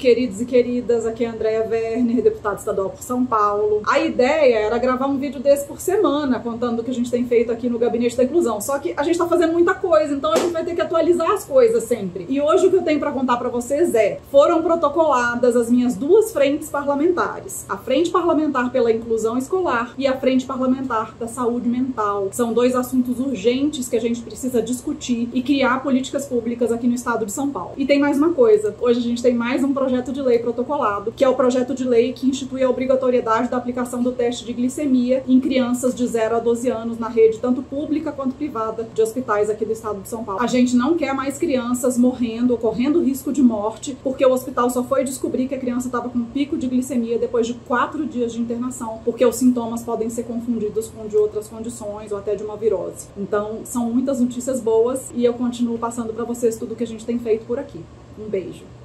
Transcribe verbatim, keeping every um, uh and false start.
queridos e queridas, aqui é a Andréa Werner, deputada estadual por São Paulo. A ideia era gravar um vídeo desse por semana, contando o que a gente tem feito aqui no Gabinete da Inclusão. Só que a gente tá fazendo muita coisa, então a gente vai ter que atualizar as coisas sempre. E hoje o que eu tenho pra contar pra vocês é, foram protocoladas as minhas duas frentes parlamentares, a Frente Parlamentar pela Inclusão Escolar e a Frente Parlamentar da Saúde Mental. São dois assuntos urgentes que a gente precisa discutir e criar políticas públicas aqui no estado de São Paulo. E tem mais uma coisa, hoje a gente tem mais um projeto de lei protocolado, que é o projeto de lei que institui a obrigatoriedade da aplicação do teste de glicemia em crianças de zero a doze anos na rede tanto pública quanto privada de hospitais aqui do estado de São Paulo. A gente não quer mais crianças morrendo ou correndo risco de morte, porque o hospital só foi descobrir que a criança estava com um pico de glicemia depois de quatro dias de internação, porque os sintomas podem ser confundidos com de outras condições ou até de uma virose. Então, são muitas notícias boas e eu continuo passando para vocês tudo que a gente tem feito por aqui. Um beijo!